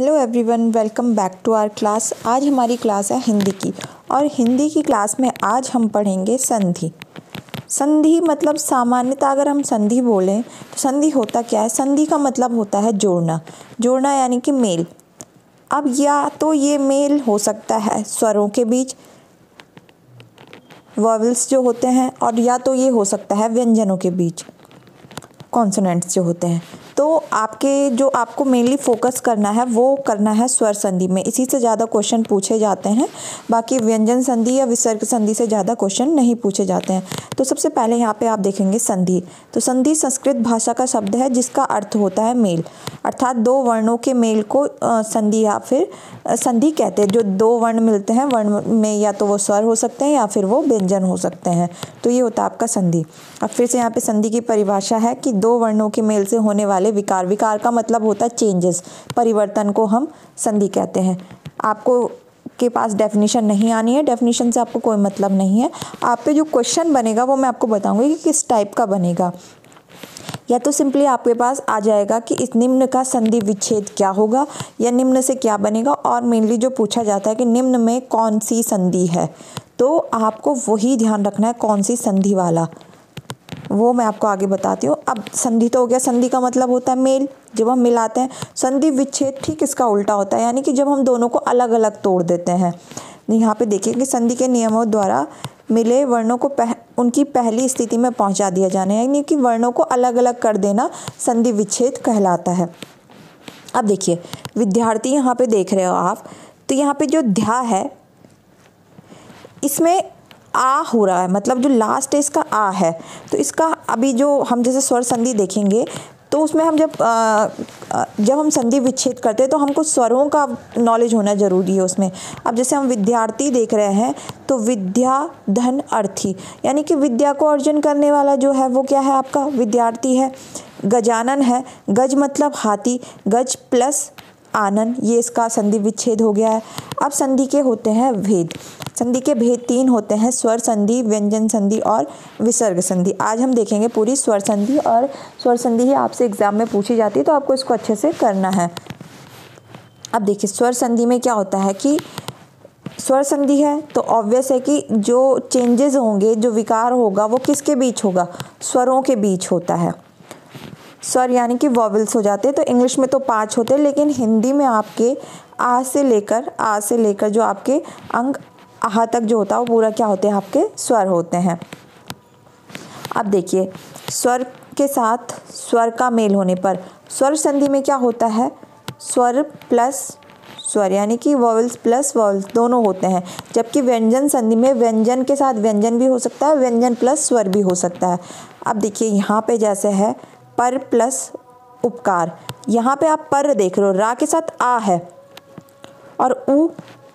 Hello everyone, welcome back to our class. आज हमारी class है हिंदी की, और हिंदी की क्लास में आज हम पढ़ेंगे संधि। संधि मतलब सामान्यतः अगर हम संधि बोलें तो संधि होता क्या है? संधि का मतलब होता है जोड़ना। जोड़ना यानी कि मेल। अब या तो ये मेल हो सकता है स्वरों के बीच, वॉवल्स जो होते हैं, और या तो ये हो सकता है व्यंजनों के बीच, कॉन्सोनेंट्स जो होते हैं। तो आपके जो आपको मेनली फोकस करना है वो करना है स्वर संधि में। इसी से ज़्यादा क्वेश्चन पूछे जाते हैं, बाकी व्यंजन संधि या विसर्ग संधि से ज़्यादा क्वेश्चन नहीं पूछे जाते हैं। तो सबसे पहले यहाँ पे आप देखेंगे संधि। तो संधि संस्कृत भाषा का शब्द है जिसका अर्थ होता है मेल, अर्थात दो वर्णों के मेल को संधि या फिर संधि कहते हैं। जो दो वर्ण मिलते हैं, वर्ण में या तो वो स्वर हो सकते हैं या फिर वो व्यंजन हो सकते हैं। तो ये होता है आपका संधि। अब फिर से यहाँ पे संधि की परिभाषा है कि दो वर्णों के मेल से होने वाले विकार। विकार का मतलब होता है चेंजेस, परिवर्तन को हम संधि कहते हैं। आपको के पास डेफिनेशन नहीं आनी है, डेफिनेशन से आपको कोई मतलब नहीं है। आप पे जो क्वेश्चन बनेगा वो मैं आपको बताऊंगी कि किस टाइप का बनेगा। या तो सिंपली आपके पास आ जाएगा कि इस निम्न का संधि विच्छेद क्या होगा, या निम्न से क्या बनेगा, और मेनली जो पूछा जाता है कि निम्न में कौन सी संधि है। तो आपको वही ध्यान रखना है, कौन सी संधि वाला, वो मैं आपको आगे बताती हूँ। अब संधि तो हो गया, संधि का मतलब होता है मेल, जब हम मिलाते हैं। संधि विच्छेद ठीक इसका उल्टा होता है, यानी कि जब हम दोनों को अलग अलग तोड़ देते हैं। यहाँ पे देखिए कि संधि के नियमों द्वारा मिले वर्णों को उनकी पहली स्थिति में पहुँचा दिया जाना, यानी कि वर्णों को अलग अलग कर देना संधि विच्छेद कहलाता है। अब देखिए विद्यार्थी, यहाँ पे देख रहे हो आप, तो यहाँ पे जो ध्या है इसमें आ हो रहा है, मतलब जो लास्ट है इसका आ है। तो इसका अभी जो हम जैसे स्वर संधि देखेंगे तो उसमें हम जब हम संधि विच्छेद करते हैं तो हमको स्वरों का नॉलेज होना ज़रूरी है उसमें। अब जैसे हम विद्यार्थी देख रहे हैं, तो विद्या धन अर्थी, यानी कि विद्या को अर्जन करने वाला जो है वो क्या है आपका विद्यार्थी है। गजानन है, गज मतलब हाथी, गज प्लस आनन, ये इसका संधि विच्छेद हो गया है। अब संधि के होते हैं भेद। संधि के भेद तीन होते हैं, स्वर संधि, व्यंजन संधि और विसर्ग संधि। आज हम देखेंगे पूरी स्वर संधि, और स्वर संधि ही आपसे एग्जाम में पूछी जाती है, तो आपको इसको अच्छे से करना है। अब देखिए स्वर संधि में क्या होता है कि स्वर संधि है तो ऑब्वियस है कि जो चेंजेस होंगे, जो विकार होगा, वो किसके बीच होगा? स्वरों के बीच होता है। स्वर यानी कि वॉवल्स हो जाते हैं। तो इंग्लिश में तो 5 होते हैं, लेकिन हिंदी में आपके आ से लेकर जो आपके अंग आह तक जो होता है वो पूरा क्या होते हैं आपके स्वर होते हैं। अब देखिए स्वर के साथ स्वर का मेल होने पर स्वर संधि में क्या होता है, स्वर प्लस स्वर, यानी कि वॉवल्स प्लस वॉवल्स दोनों होते हैं। जबकि व्यंजन संधि में व्यंजन के साथ व्यंजन भी हो सकता है, व्यंजन प्लस स्वर भी हो सकता है। अब देखिए यहाँ पे जैसे है पर प्लस उपकार, यहाँ पे आप पर देख रहे हो, रा के साथ आ है, और ऊ,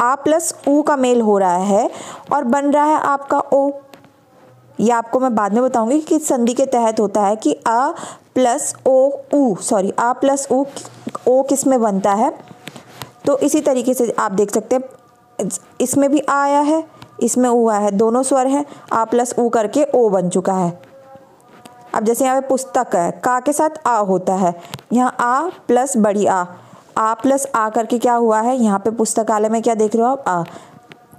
आ प्लस ऊ का मेल हो रहा है और बन रहा है आपका ओ। ये आपको मैं बाद में बताऊंगी कि संधि के तहत होता है कि आ प्लस ओ किस में बनता है। तो इसी तरीके से आप देख सकते हैं, इसमें भी आ आया है, इसमें ऊ आया है, दोनों स्वर हैं, आ प्लस ऊ करके ओ बन चुका है। अब जैसे यहाँ पे पुस्तक है, का के साथ आ होता है, यहाँ आ प्लस बड़ी आ प्लस आ करके क्या हुआ है, यहाँ पे पुस्तकालय में क्या देख रहे हो आप आ,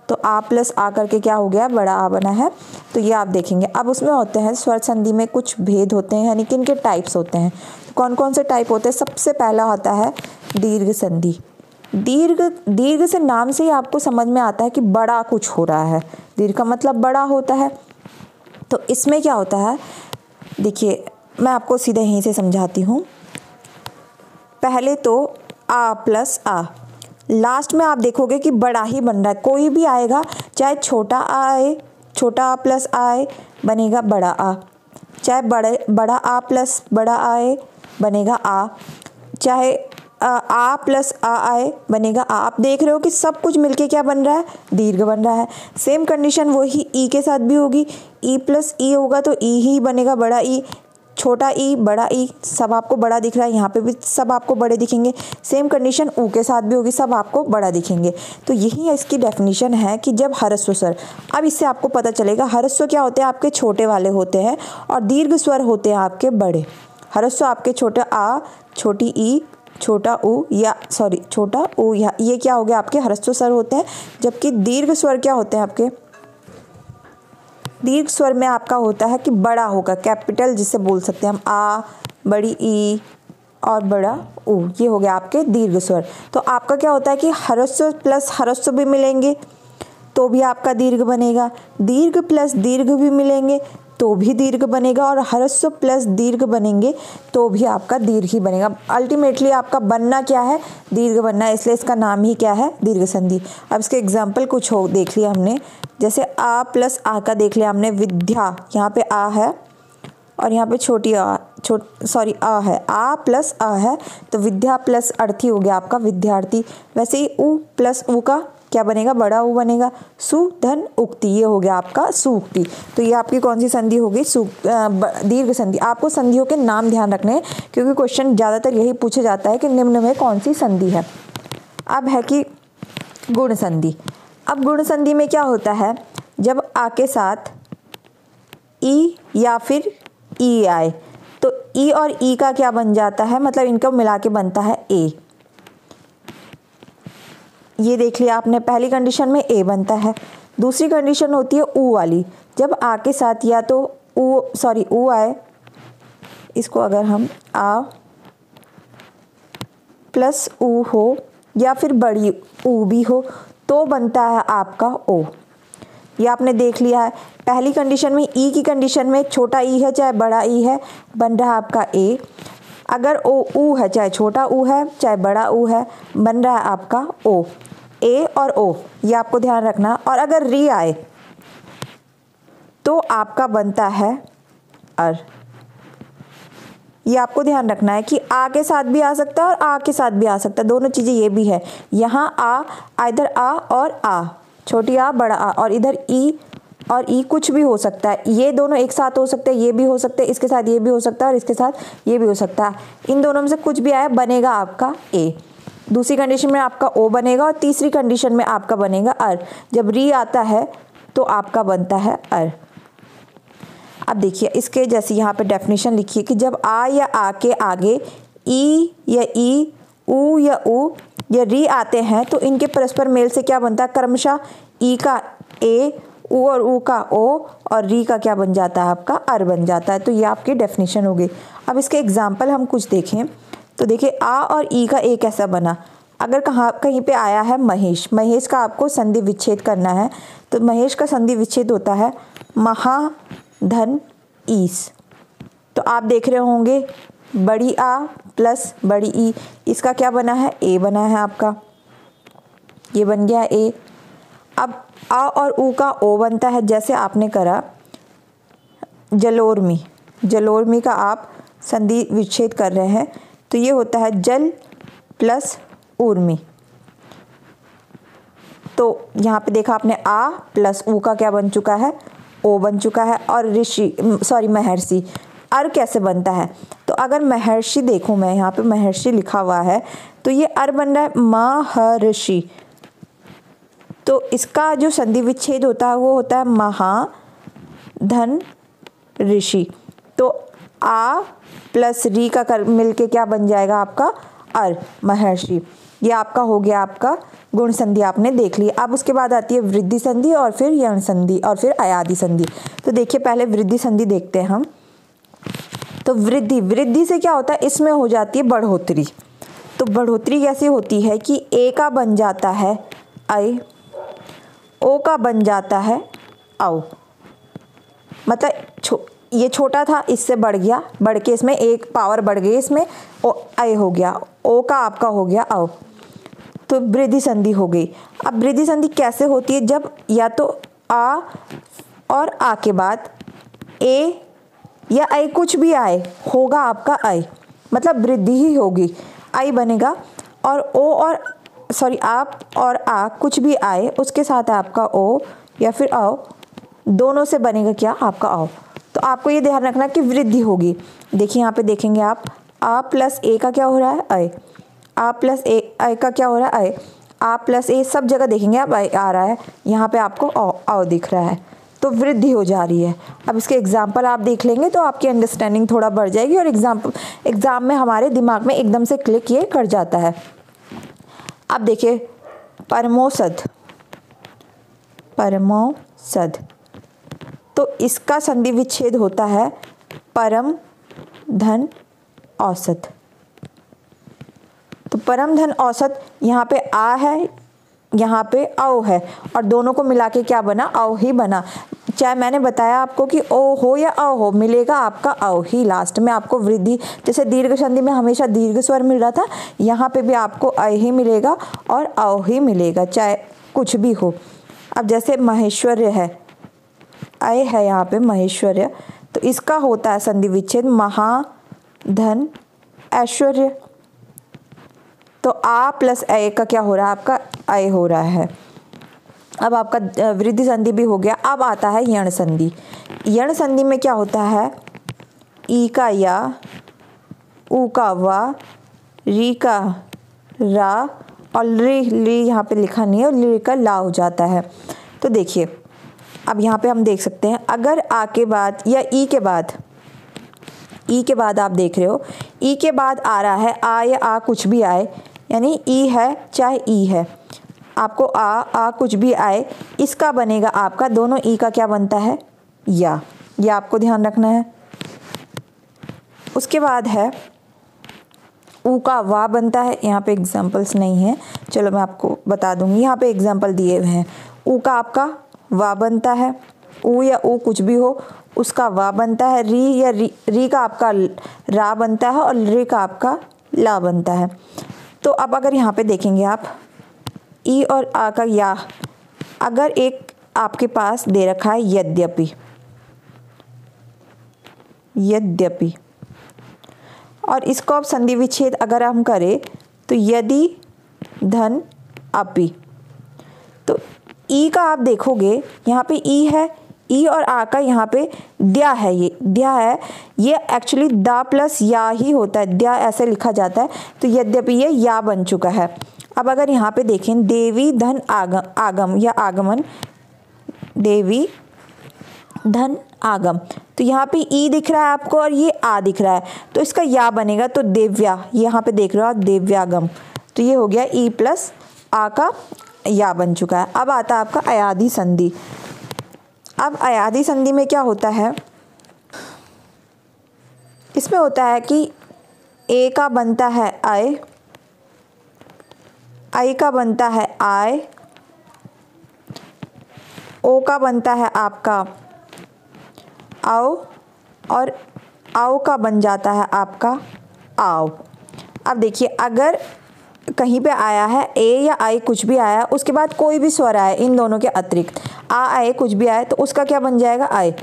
तो आ प्लस आ करके क्या हो गया, बड़ा आ बना है। तो ये आप देखेंगे। अब उसमें होते हैं स्वर संधि में कुछ भेद होते हैं, यानी कि इनके टाइप्स होते हैं। कौन कौन से टाइप होते हैं? सबसे पहला होता है दीर्घ संधि। दीर्घ से नाम से ही आपको समझ में आता है कि बड़ा कुछ हो रहा है, दीर्घ का मतलब बड़ा होता है। तो इसमें क्या होता है, देखिए मैं आपको सीधे यहीं से समझाती हूँ। पहले तो आ प्लस आ, लास्ट में आप देखोगे कि बड़ा ही बन रहा है, कोई भी आएगा, चाहे छोटा आ आए, छोटा आ प्लस आ आए बनेगा बड़ा आ, चाहे बड़ा आ प्लस बड़ा आए बनेगा आ, चाहे आ प्लस आ आए बनेगा आ। आप देख रहे हो कि सब कुछ मिलके क्या बन रहा है, दीर्घ बन रहा है। सेम कंडीशन वही ई के साथ भी होगी, ई प्लस ई होगा तो ई ही बनेगा बड़ा ई, छोटा ई बड़ा ई, सब आपको बड़ा दिख रहा है, यहाँ पे भी सब आपको बड़े दिखेंगे। सेम कंडीशन ऊ के साथ भी होगी, सब आपको बड़ा दिखेंगे। तो यही इसकी डेफिनेशन है कि जब ह्रस्व स्वर, अब इससे आपको पता चलेगा ह्रस्व क्या होते हैं आपके छोटे वाले होते हैं, और दीर्घ स्वर होते हैं आपके बड़े। ह्रस्व आपके छोटे आ, छोटी ई, छोटा ऊ या ये क्या हो गया आपके ह्रस्व स्वर होते हैं, जबकि दीर्घ स्वर क्या होते हैं आपके, दीर्घ स्वर में आपका होता है कि बड़ा होगा, कैपिटल जिसे बोल सकते हैं हम आ, बड़ी ई और बड़ा ऊ, ये हो गया आपके दीर्घ स्वर। तो आपका क्या होता है कि ह्रस्व प्लस ह्रस्व भी मिलेंगे तो भी आपका दीर्घ बनेगा, दीर्घ प्लस दीर्घ भी मिलेंगे तो भी दीर्घ बनेगा, और ह्रस्व प्लस दीर्घ बनेंगे तो भी आपका दीर्घ ही बनेगा। अल्टीमेटली आपका बनना क्या है, दीर्घ बनना है, इसलिए इसका नाम ही क्या है, दीर्घ संधि। अब इसके एग्जाम्पल कुछ हो देख लिया हमने, जैसे आ प्लस आ का देख लिया हमने, विद्या, यहाँ पे आ है और यहाँ पे छोटी आ, आ है, आ प्लस आ है तो विद्या प्लस अर्थी हो गया आपका विद्यार्थी। वैसे ही ऊ प्लस ऊ का क्या बनेगा, बड़ा ऊ बनेगा, सुधन उक्ति, ये हो गया आपका सुक्ति। तो ये आपकी कौन सी संधि होगी, दीर्घ संधि। आपको संधियों के नाम ध्यान रखने हैं क्योंकि क्वेश्चन ज़्यादातर यही पूछा जाता है कि निम्न में कौन सी संधि है। अब है कि गुण संधि। अब गुण संधि में क्या होता है, जब आ के साथ ई या फिर ई आए तो ई और ई का क्या बन जाता है, मतलब इनको मिला के बनता है ए। ये देख लिया आपने, पहली कंडीशन में ए बनता है। दूसरी कंडीशन होती है ऊ वाली, जब आ के साथ या तो ऊ आए, इसको अगर हम आ प्लस ऊ हो या फिर बड़ी ऊ भी हो तो बनता है आपका ओ। ये आपने देख लिया है, पहली कंडीशन में ई की कंडीशन में छोटा ई है चाहे बड़ा ई है, बन रहा आपका ए। अगर ओ ऊ है, चाहे छोटा ऊ है चाहे बड़ा ऊ है, बन रहा है आपका ओ, ए और ओ, ये आपको ध्यान रखना। और अगर री आए तो आपका बनता है अर, ये आपको ध्यान रखना है कि आ के साथ भी आ सकता है और आ के साथ भी आ सकता है, दोनों चीज़ें ये भी है। यहाँ आ, इधर आ और आ, छोटी आ बड़ा आ, और इधर ई और ई कुछ भी हो सकता है, ये दोनों एक साथ हो सकते हैं, ये भी हो सकते हैं, इसके साथ ये भी हो सकता है और इसके साथ ये भी हो सकता है। इन दोनों में से कुछ भी आया बनेगा आपका ए। दूसरी कंडीशन में आपका ओ बनेगा और तीसरी कंडीशन में आपका बनेगा अर, जब री आता है तो आपका बनता है अर। अब देखिए इसके जैसे यहाँ पे डेफिनेशन लिखिए कि जब आ या आ के आगे ई, ऊ या ऊ या री आते हैं तो इनके परस्पर मेल से क्या बनता है, क्रमशः ई का ए, ऊ और ऊ का ओ और री का क्या बन जाता है आपका अर बन जाता है। तो ये आपकी डेफिनेशन हो गई। अब इसके एग्जाम्पल हम कुछ देखें तो देखिए आ और ई का ए कैसा बना। अगर कहीं पे आया है महेश, महेश का आपको संधि विच्छेद करना है तो महेश का संधि विच्छेद होता है महाधन ईस। तो आप देख रहे होंगे बड़ी आ प्लस बड़ी ई, इसका क्या बना है, ए बना है आपका, ये बन गया ए। अब आ और ऊ का ओ बनता है, जैसे आपने करा जलोर्मी, जलोर्मी का आप संधि विच्छेद कर रहे हैं तो ये होता है जल प्लस ऊर्मी। तो यहाँ पे देखा आपने आ प्लस ऊ का क्या बन चुका है, ओ बन चुका है। और महर्षि, अर कैसे बनता है, तो अगर महर्षि देखूँ मैं, यहाँ पे महर्षि लिखा हुआ है तो ये अर बन रहा है महर्षि। तो इसका जो संधि विच्छेद होता है वो होता है महा धन ऋषि। तो आ प्लस री का मिलके क्या बन जाएगा आपका अर महर्षि। ये आपका हो गया आपका गुण संधि, आपने देख ली। अब उसके बाद आती है वृद्धि संधि और फिर यण संधि और फिर अयादि संधि। तो देखिए पहले वृद्धि संधि देखते हैं हम। तो वृद्धि से क्या होता है, इसमें हो जाती है बढ़ोतरी। तो बढ़ोतरी कैसे होती है कि ए का बन जाता है अय, ओ का बन जाता है औ, मतलब ये छोटा था इससे बढ़ गया, बढ़ के इसमें एक पावर बढ़ गई, इसमें ओ अय हो गया, ओ का आपका हो गया औ। तो वृद्धि संधि हो गई। अब वृद्धि संधि कैसे होती है, जब या तो आ और आ के बाद ए या अय कुछ भी आए होगा आपका अय, मतलब वृद्धि ही होगी, अय बनेगा। और ओ और आप और आ कुछ भी आए उसके साथ आपका ओ या फिर आओ, दोनों से बनेगा क्या आपका आओ। तो आपको ये ध्यान रखना कि वृद्धि होगी। देखिए यहाँ पे देखेंगे आप आ प्लस ए का क्या हो रहा है आय, आ प्लस ए आय का क्या हो रहा है आय, आ प्लस ए सब जगह देखेंगे आप आय आ रहा है, यहाँ पे आपको आओ दिख रहा है। तो तो वृद्धि हो जा रही है। अब इसके एग्जाम्पल आप देख लेंगे तो आपकी अंडरस्टैंडिंग थोड़ा बढ़ जाएगी और एग्ज़ाम में हमारे दिमाग में एकदम से क्लिक ये कर जाता है। अब देखिए परमोसद, तो इसका संधि विच्छेद होता है परम धन औसत। तो परम धन औसत, यहाँ पे आ है, यहाँ पे औ है और दोनों को मिला के क्या बना? औ ही बना। चाहे मैंने बताया आपको कि ओ हो या औ हो, मिलेगा आपका औ ही। लास्ट में आपको वृद्धि, जैसे दीर्घ संधि में हमेशा दीर्घ स्वर मिल रहा था, यहाँ पे भी आपको अ ही मिलेगा और औ ही मिलेगा, चाहे कुछ भी हो। अब जैसे महेश्वर्य है, अय है यहाँ पे महेश्वर्य, तो इसका होता है संधि विच्छेद महाधन ऐश्वर्य। तो आ प्लस अय का क्या हो रहा है? आपका अय हो रहा है। अब आपका वृद्धि संधि भी हो गया। अब आता है यण संधि। यण संधि में क्या होता है? ई का या, ऊ का वा, री का रा और ली यहाँ पे लिखा नहीं है और ली का ला हो जाता है। तो देखिए अब यहाँ पे हम देख सकते हैं, अगर आ के बाद या ई के बाद आप देख रहे हो, ई के बाद आ रहा है आ या आ कुछ भी आए, यानी ई है चाहे ई है, आपको आ कुछ भी आए, इसका बनेगा आपका दोनों ई का क्या बनता है? या। ये आपको ध्यान रखना है। उसके बाद है ऊ का वा बनता है, यहाँ पे एग्जाम्पल्स नहीं है, चलो मैं आपको बता दूंगी, यहाँ पे एग्जाम्पल दिए हुए हैं। ऊ का आपका वा बनता है, ऊ या ऊ कुछ भी हो उसका वा बनता है। री या री का आपका रा बनता है और रे का आपका ला बनता है। तो अब अगर यहाँ पे देखेंगे आप ई और आ का या, अगर एक आपके पास दे रखा है यद्यपि, यद्यपि, और इसको आप संधि विच्छेद अगर हम करें तो यदि धन अपि। तो ई का आप देखोगे यहाँ पे ई है, ई और आ का यहाँ पे द्या है, ये द्या है, ये एक्चुअली दा प्लस या ही होता है, द्या ऐसे लिखा जाता है। तो यद्यपि ये या बन चुका है। अब अगर यहाँ पे देखें देवी धन आगम या आगमन, देवी धन आगम, तो यहाँ पे ई दिख रहा है आपको और ये आ दिख रहा है, तो इसका या बनेगा, तो देव्या, यहाँ पे देख रहे हो आप देव्यागम। तो ये हो गया ई प्लस आ का या बन चुका है। अब आता है आपका अयादि संधि। अब अयादि संधि में क्या होता है? इसमें होता है कि ए का बनता है आय, आई का बनता है आय, ओ का बनता है आपका आओ और आओ का बन जाता है आपका आओ। अब देखिए अगर कहीं पे आया है ए या आई कुछ भी आया, उसके बाद कोई भी स्वर आए इन दोनों के अतिरिक्त, आ आए कुछ भी आए, तो उसका क्या बन जाएगा? आए।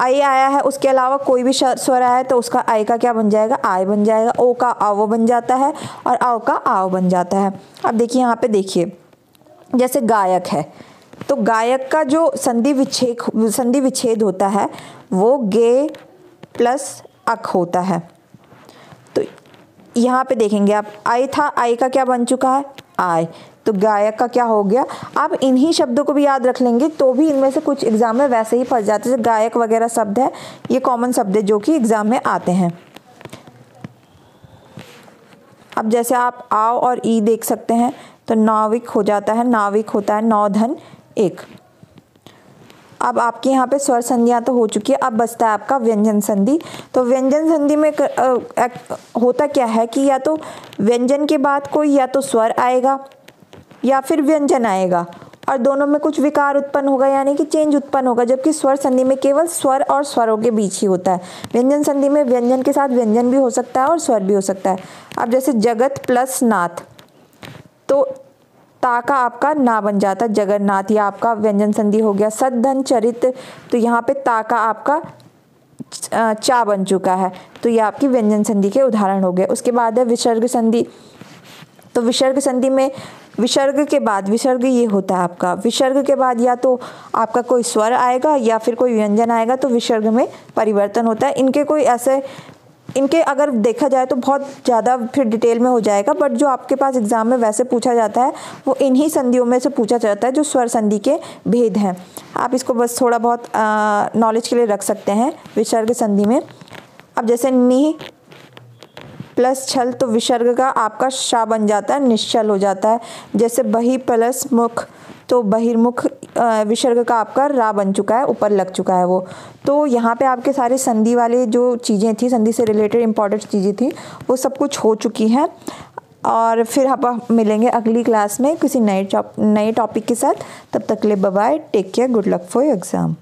आई आया है उसके अलावा कोई भी स्वर आया तो उसका आई का क्या बन जाएगा? आय बन जाएगा। ओ का आओ बन जाता है और आओ का आओ बन जाता है। अब देखिए यहाँ पे देखिए जैसे गायक है, तो गायक का जो संधि विच्छेद होता है वो गे प्लस अक होता है। तो यहाँ पे देखेंगे आप आई था, आई का क्या बन चुका है? आय, तो गायक का क्या हो गया? आप इन्हीं शब्दों को भी याद रख लेंगे तो भी इनमें से कुछ एग्जाम में वैसे ही पड़ जाते हैं। गायक वगैरह शब्द है, ये कॉमन शब्द है जो कि एग्जाम में आते हैं। अब जैसे आप आओ और ई देख सकते हैं, तो नाविक हो जाता है, नाविक होता है नौधन एक। अब आपके यहाँ पे स्वर संधियाँ तो हो चुकी है, अब बचता है आपका व्यंजन संधि। तो व्यंजन संधि में होता क्या है कि या तो व्यंजन के बाद कोई या तो स्वर आएगा या फिर व्यंजन आएगा और दोनों में कुछ विकार उत्पन्न होगा, यानी कि चेंज उत्पन्न होगा। जबकि स्वर संधि में केवल स्वर और स्वरों के बीच ही होता है। व्यंजन संधि में व्यंजन के साथ व्यंजन भी हो सकता है और स्वर भी हो सकता है। अब जैसे जगत प्लस नाथ, तो ता का आपका ना बन जाता है जगन्नाथ, या आपका व्यंजन संधि हो गया। सद्धन चरित्र, तो यहाँ पे ता का आपका चा बन चुका है, तो ये आपकी व्यंजन संधि के उदाहरण हो गए। उसके बाद है विसर्ग संधि। तो विसर्ग संधि में विसर्ग के बाद, विसर्ग ये होता है आपका, विसर्ग के बाद या तो आपका कोई स्वर आएगा या फिर कोई व्यंजन आएगा, तो विसर्ग में परिवर्तन होता है। इनके कोई ऐसे इनके अगर देखा जाए तो बहुत ज़्यादा फिर डिटेल में हो जाएगा, बट जो आपके पास एग्ज़ाम में वैसे पूछा जाता है वो इन्हीं संधियों में से पूछा जाता है जो स्वर संधि के भेद हैं। आप इसको बस थोड़ा बहुत नॉलेज के लिए रख सकते हैं विसर्ग संधि में। अब जैसे नि प्लस छल तो विसर्ग का आपका शा बन जाता है, निश्चल हो जाता है। जैसे बहि प्लस मुख तो बहिर्मुख विसर्ग का आपका रा बन चुका है, ऊपर लग चुका है वो। तो यहाँ पे आपके सारे संधि वाले जो चीज़ें थी, संधि से रिलेटेड इंपॉर्टेंट चीज़ें थी, वो सब कुछ हो चुकी हैं। और फिर आप मिलेंगे अगली क्लास में किसी नए टॉपिक के साथ। तब तक के लिए bye bye, take care, good luck for exam.